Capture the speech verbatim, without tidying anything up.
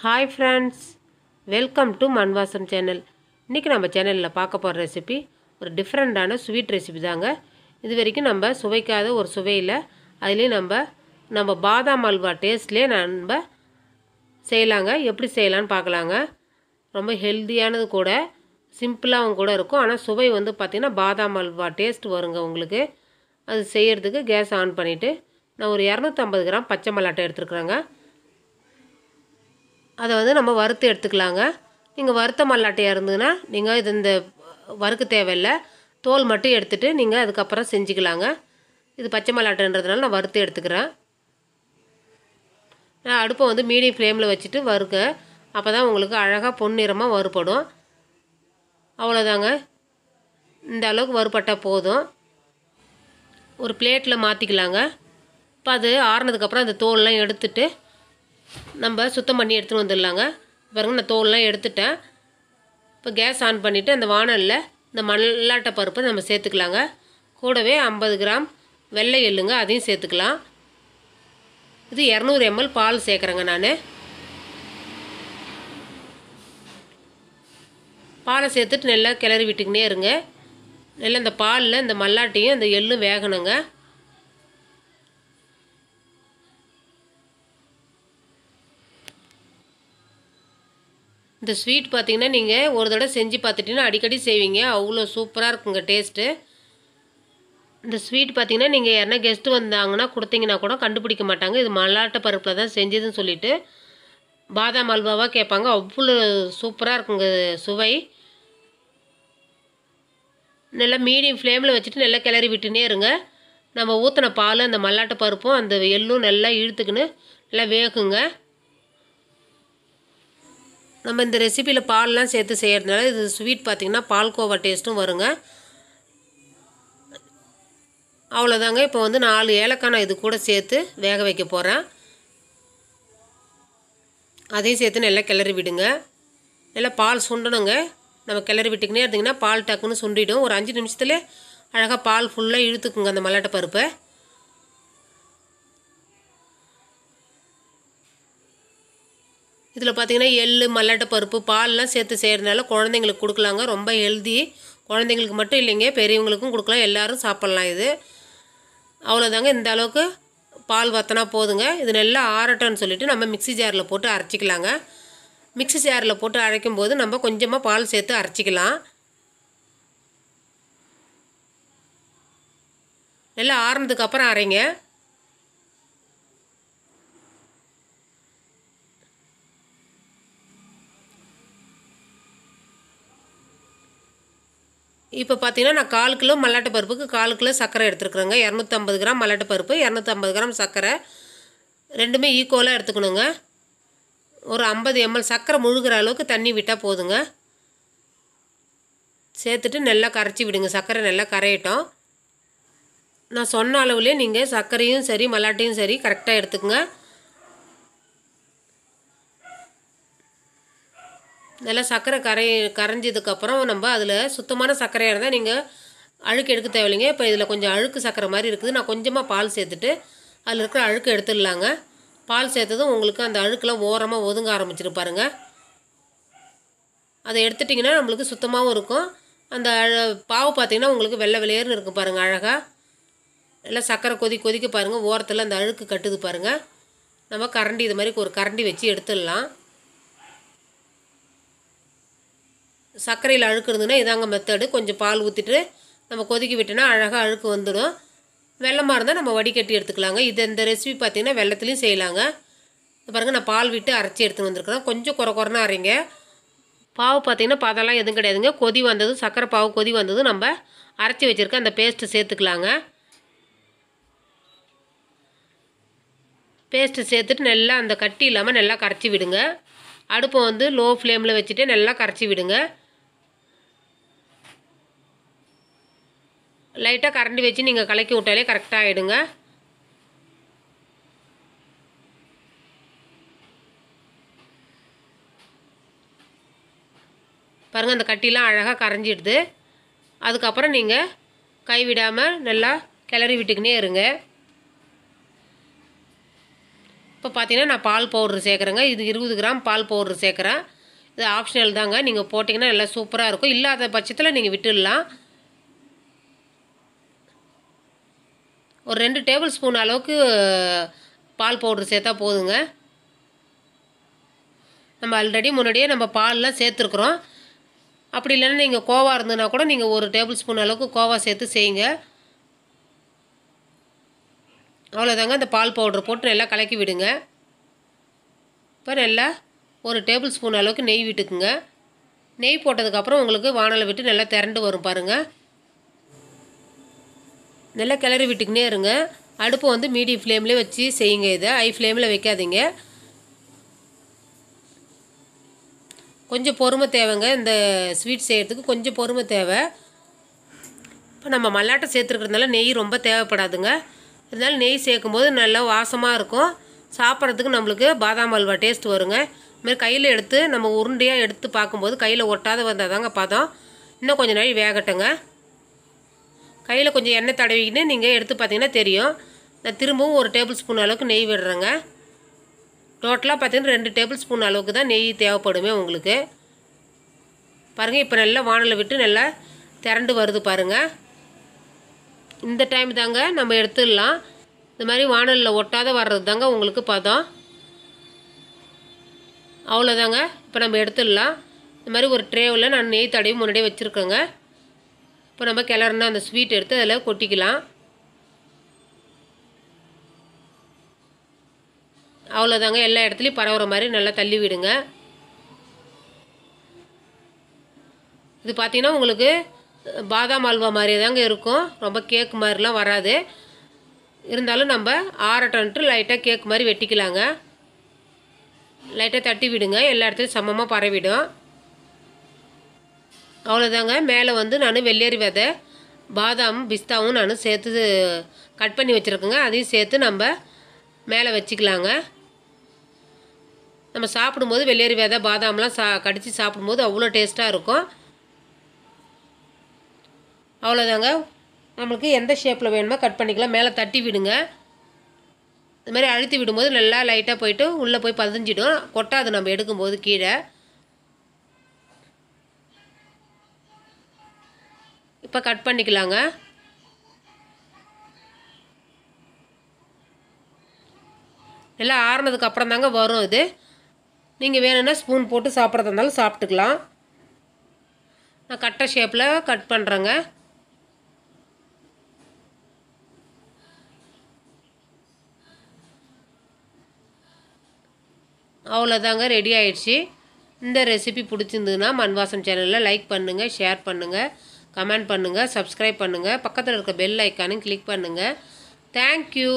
Hi friends welcome to मन Vaasam channel इनके number channel पाक पोर रेसिपी और डिफरेंट स्वीट रेसिपी दांगा इदु नम्बर सुवैक्काद और सुवैयिल अदिले नम्बर नम्बर बादाम हलवा टेस्टले नम्बर सेयलांगा एप्पडी सेयलानु पाकलांगा रोम्ब हेल्दियानदु कूड सिंपलावुम कूड इरुक्कुम आना सुवै वंदु पातीना बादाम हलवा टेस्ट वरुंगा उंगलुक्कु अदु सेय्यरदुक्कु गैस ऑन पण्णिट्टु ना और दो सौ पचास ग्राम पच्चै मिளகாய் எடுத்துக்கறேங்க அதை வந்து நம்ம வறுத்து எடுத்துக்கலாங்க நீங்கள் வறுத்த மல்லாட்டையாக இருந்ததுன்னா நீங்கள் இது இந்த வறுக்க தேவையில்லை தோல் மட்டும் எடுத்துட்டு நீங்கள் அதுக்கப்புறம் செஞ்சுக்கலாங்க இது பச்சை மல்லாட்டைன்றதுனால நான் வறுத்து எடுத்துக்கிறேன் நான் அடுப்பை வந்து மீடியம் ஃப்ளேமில் வச்சுட்டு வறுக்க அப்போ தான் உங்களுக்கு அழகாக பொன்னிறமாக வறுபடும் அவ்வளோதாங்க இந்த அளவுக்கு வறுபட்டால் போதும் ஒரு பிளேட்டில் மாற்றிக்கலாங்க இப்போ அது ஆறுனதுக்கப்புறம் அந்த தோலெல்லாம் எடுத்துட்டு நம்ம சுத்தம் பண்ணி எடுத்து வந்துடலாங்க பாருங்க நான் தோலெல்லாம் எடுத்துட்டேன் இப்போ கேஸ் ஆன் பண்ணிவிட்டு அந்த வாணலில் இந்த மல்லாட்டை பருப்பை நம்ம சேர்த்துக்கலாங்க கூடவே ஐம்பது கிராம் வெள்ளை எள்ளுங்க அதையும் சேர்த்துக்கலாம் இது இரநூறு எம்எல் பால் சேர்க்குறேங்க நான் பாலை சேர்த்துட்டு நல்லா கிளறி விட்டுக்கினே இருங்க நல்லா இந்த பாலில் இந்த மல்லாட்டையும் இந்த எள்ளும் வேகணுங்க இந்த ஸ்வீட் பார்த்தீங்கன்னா நீங்கள் ஒரு தடவை செஞ்சு பார்த்துட்டீங்கன்னா அடிக்கடி செய்வீங்க அவ்வளோ சூப்பராக இருக்குங்க டேஸ்ட்டு இந்த ஸ்வீட் பார்த்தீங்கன்னா நீங்கள் யாருன்னா கெஸ்ட்டு வந்தாங்கன்னா கொடுத்தீங்கன்னா கூட கண்டுபிடிக்க மாட்டாங்க இது மல்லாட்டை பருப்பில் தான் செஞ்சதுன்னு சொல்லிட்டு பாதாம் அல்வாவாக கேட்பாங்க அவ்வளோ சூப்பராக இருக்குங்க சுவை நல்லா மீடியம் ஃப்ளேமில் வச்சுட்டு நல்லா கிளறி விட்டுனே இருங்க நம்ம ஊற்றின பால் அந்த மல்லாட்டை பருப்பும் அந்த எள்ளும் நல்லா இழுத்துக்கின்னு நல்லா வேகுங்க நம்ம இந்த ரெசிபியில் பால்லாம் சேர்த்து செய்கிறதுனால இது ஸ்வீட் பார்த்திங்கன்னா பால்கோவா டேஸ்ட்டும் வருங்க அவ்வளோதாங்க இப்போ வந்து நாலு ஏலக்காய் நான் இது கூட சேர்த்து வேக வைக்க போகிறேன் அதையும் சேர்த்து நல்லா கிளறி விடுங்க நல்லா பால் சுண்டணுங்க நம்ம கிளறி விட்டுக்கினே இருந்தீங்கன்னா பால் டக்குன்னு சுண்டிடும் ஒரு அஞ்சு நிமிஷத்தில் அழகாக பால் ஃபுல்லாக இழுத்துக்குங்க அந்த மல்லாட்டை பருப்பை இதில் பார்த்தீங்கன்னா எள்ளு மல்லாட்டை பருப்பு பால்லாம் சேர்த்து செய்கிறதுனால குழந்தைங்களுக்கு கொடுக்கலாங்க ரொம்ப ஹெல்தி குழந்தைங்களுக்கு மட்டும் இல்லைங்க பெரியவங்களுக்கும் கொடுக்கலாம் எல்லோரும் சாப்பிட்லாம் இது அவ்வளோதாங்க இந்த அளவுக்கு பால் வற்றினா போதுங்க இது நல்லா ஆறட்டோன்னு சொல்லிவிட்டு நம்ம மிக்சி ஜாரில் போட்டு அரைச்சிக்கலாங்க மிக்சி ஜாரில் போட்டு அரைக்கும் போது நம்ம கொஞ்சமாக பால் சேர்த்து அரைச்சிக்கலாம் நல்லா ஆறுனதுக்கப்புறம் அரைங்க இப்போ பார்த்தீங்கன்னா நான் கால் கிலோ மல்லாட்டை பருப்புக்கு கால் கிலோ சர்க்கரை எடுத்துருக்குறேங்க இரநூத்தம்பது கிராம் மல்லாட்டை பருப்பு இரநூத்தம்பது கிராம் சர்க்கரை ரெண்டுமே ஈக்குவலாக எடுத்துக்கணுங்க ஒரு ஐம்பது எம்எல் சர்க்கரை முழுகிற அளவுக்கு தண்ணி விட்டால் போதுங்க சேர்த்துட்டு நல்லா கரைச்சி விடுங்க சர்க்கரை நல்லா கரையிட்டோம் நான் சொன்ன அளவுலேயே நீங்கள் சர்க்கரையும் சரி மல்லாட்டையும் சரி கரெக்டாக எடுத்துக்கோங்க நல்லா சர்க்கரை கரை கரைஞ்சதுக்கப்புறம் நம்ம அதில் சுத்தமான சர்க்கரையாக இருந்தால் நீங்கள் அழுக்கு எடுக்க தேவையில்லைங்க இப்போ இதில் கொஞ்சம் அழுக்கு சர்க்கரை மாதிரி இருக்குது நான் கொஞ்சமாக பால் சேர்த்துட்டு அதில் இருக்கிற அழுக்கு எடுத்துடலாங்க பால் சேர்த்ததும் உங்களுக்கு அந்த அழுக்கெலாம் ஓரமாக ஒதுங்க ஆரம்பிச்சிரு பாருங்க அதை எடுத்துட்டிங்கன்னா நம்மளுக்கு சுத்தமாகவும் இருக்கும் அந்த பாவு பார்த்திங்கன்னா உங்களுக்கு வெள்ளை வெளியேறுன்னு இருக்கும் பாருங்கள் அழகாக நல்லா சர்க்கரை கொதி கொதிக்க பாருங்கள் ஓரத்தில் அந்த அழுக்கு கட்டுது பாருங்கள் நம்ம கரண்டி இது மாதிரி ஒரு கரண்டி வச்சு எடுத்துடலாம் சர்க்கரையில் அழுக்கு இருந்ததுன்னா இதாங்க மெத்தடு கொஞ்சம் பால் ஊற்றிட்டு நம்ம கொதிக்க விட்டோன்னா அழகாக அழுக்கு வந்துடும் வெள்ளமாக இருந்தால் நம்ம வடிகட்டி எடுத்துக்கலாங்க இது இந்த ரெசிபி பார்த்திங்கன்னா வெள்ளத்துலேயும் செய்யலாங்க பாருங்கள் நான் பால் விட்டு அரைச்சி எடுத்துகிட்டு வந்திருக்கிறேன் கொஞ்சம் குறை குறைனா அரைங்க பாவு பார்த்திங்கன்னா பதெல்லாம் எதுவும் கிடையாதுங்க கொதி வந்ததும் சர்க்கரை பாவு கொதி வந்ததும் நம்ம அரைச்சி வச்சுருக்க அந்த பேஸ்ட்டு சேர்த்துக்கலாங்க பேஸ்ட்டு சேர்த்துட்டு நல்லா அந்த கட்டி இல்லாமல் நல்லா கரைச்சி விடுங்க அடுப்பை வந்து லோ ஃப்ளேமில் வச்சுட்டு நல்லா கரைச்சி விடுங்க லைட்டாக கரண்டி வச்சு நீங்கள் கலக்கி விட்டாலே கரெக்டாக ஆகிடுங்க பாருங்கள் அந்த கட்டிலாம் அழகாக கரைஞ்சிடுது அதுக்கப்புறம் நீங்கள் கைவிடாமல் நல்லா கிளறி விட்டுக்கினே இருங்க இப்போ இப்போ பார்த்தீங்கன்னா நான் பால் பவுடர் சேர்க்குறேங்க. இது இருபது கிராம் பால் பவுடர் சேர்க்குறேன். இது ஆப்ஷனல் தாங்க, நீங்கள் போட்டிங்கன்னா நல்லா சூப்பராக இருக்கும், இல்லாத பட்சத்தில் நீங்கள் விட்டுடலாம். ஒரு ரெண்டு டேபிள் ஸ்பூன் அளவுக்கு பால் பவுடர் சேர்த்தா போதுங்க. நம்ம ஆல்ரெடி முன்னாடியே நம்ம பால்லாம் சேர்த்துருக்குறோம். அப்படி இல்லைன்னா நீங்கள் கோவா இருந்ததுன்னா கூட நீங்கள் ஒரு டேபிள் ஸ்பூன் அளவுக்கு கோவா சேர்த்து செய்யுங்க. அவ்வளோதாங்க. அந்த பால் பவுடர் போட்டு நல்லா கலக்கி விடுங்க. இப்போ நல்லா ஒரு டேபிள் ஸ்பூன் அளவுக்கு நெய் விட்டுக்குங்க. நெய் போட்டதுக்கப்புறம் உங்களுக்கு வானலை விட்டு நல்லா திரண்டு வரும் பாருங்கள். நல்லா கிளறி விட்டுக்குன்னே இருங்க. அடுப்பை வந்து மீடியம் ஃப்ளேம்லேயே வச்சு செய்யுங்க. இதை ஹை ஃப்ளேமில் வைக்காதீங்க, கொஞ்சம் பொறுமை தேவைங்க. இந்த ஸ்வீட் செய்கிறதுக்கு கொஞ்சம் பொறுமை தேவை. இப்போ நம்ம மல்லாட்டை சேர்த்துருக்கிறதுனால நெய் ரொம்ப தேவைப்படாதுங்க. அதனால் நெய் சேர்க்கும்போது நல்லா வாசமாக இருக்கும். சாப்பிட்றதுக்கு நம்மளுக்கு பாதாம் அல்வா டேஸ்ட் வருங்க. இதுமாதிரி கையில் எடுத்து நம்ம உருண்டையாக எடுத்து பார்க்கும்போது கையில் ஒட்டாத வந்தால் தாங்க பதம். இன்னும் கொஞ்சம் நாள் வேகட்டுங்க. கையில் கொஞ்சம் எண்ணெய் தடவிக்கின்னு நீங்கள் எடுத்து பார்த்தீங்கன்னா தெரியும். நான் திரும்பவும் ஒரு டேபிள் ஸ்பூன் அளவுக்கு நெய் விடுறேங்க. டோட்டலாக பார்த்தீங்கன்னா ரெண்டு டேபிள் ஸ்பூன் அளவுக்கு தான் நெய் தேவைப்படுமே உங்களுக்கு. பாருங்கள் இப்போ நல்லா வானலை விட்டு நல்லா திரண்டு வருது பாருங்கள். இந்த டைம் தாங்க நம்ம எடுத்துடலாம். இந்த மாதிரி வானலில் ஒட்டாத வர்றது தாங்க உங்களுக்கு பதம். அவ்வளோதாங்க. இப்போ நம்ம எடுத்துடலாம். இந்த மாதிரி ஒரு ட்ரேவில் நான் நெய் தடவி முன்னாடியே வச்சுருக்கேங்க. இப்போ நம்ம கிளறுனா அந்த ஸ்வீட் எடுத்து அதில் கொட்டிக்கலாம். அவ்வளோதாங்க. எல்லா இடத்துலையும் பரவுற மாதிரி நல்லா தள்ளி விடுங்க. இது பார்த்திங்கன்னா உங்களுக்கு பாதாம் அல்வா மாதிரியே தாங்க இருக்கும். ரொம்ப கேக் மாதிரிலாம் வராது. இருந்தாலும் நம்ம ஆரட்டன்ட்டு லைட்டாக கேக் மாதிரி வெட்டிக்கலாங்க. லைட்டாக தட்டி விடுங்க, எல்லா இடத்துலையும் சமமாக பரவிடும். அவ்வளோதாங்க. மேலே வந்து நான் வெள்ளரி விதை பாதாம் பிஸ்தாவும் நான் சேர்த்து கட் பண்ணி வச்சுருக்கேங்க. அதையும் சேர்த்து நம்ம மேலே வச்சுக்கலாங்க. நம்ம சாப்பிடும்போது வெள்ளரி விதை பாதாம்லாம் சா கடித்து சாப்பிடும்போது அவ்வளோ டேஸ்ட்டாக இருக்கும். அவ்வளோதாங்க. நம்மளுக்கு எந்த ஷேப்பில் வேணுமோ கட் பண்ணிக்கலாம். மேலே தட்டி விடுங்க. இது மாதிரி அழுத்தி விடும்போது நல்லா லைட்டாக போயிட்டு உள்ளே போய் பதிஞ்சிடும், கொட்டாது நம்ம எடுக்கும்போது கீழே. இப்போ கட் பண்ணிக்கலாங்க. நல்லா ஆறுனதுக்கு அப்புறம் தாங்க வரும் இது. நீங்கள் வேணும்னா ஸ்பூன் போட்டு சாப்பிட்றதா இருந்தாலும் சாப்பிட்டுக்கலாம். நான் கட்டை ஷேப்பில் கட் பண்ணுறேங்க. அவ்வளோதாங்க, ரெடி ஆயிடுச்சு. இந்த ரெசிபி பிடிச்சிருந்ததுன்னா மண் வாசம் சேனலில் லைக் பண்ணுங்கள், ஷேர் பண்ணுங்கள், கமெண்ட் பண்ணுங்கள், சப்ஸ்கிரைப் பண்ணுங்கள், பக்கத்தில் இருக்க பெல் ஐக்கானும் கிளிக் பண்ணுங்கள். தேங்க்யூ.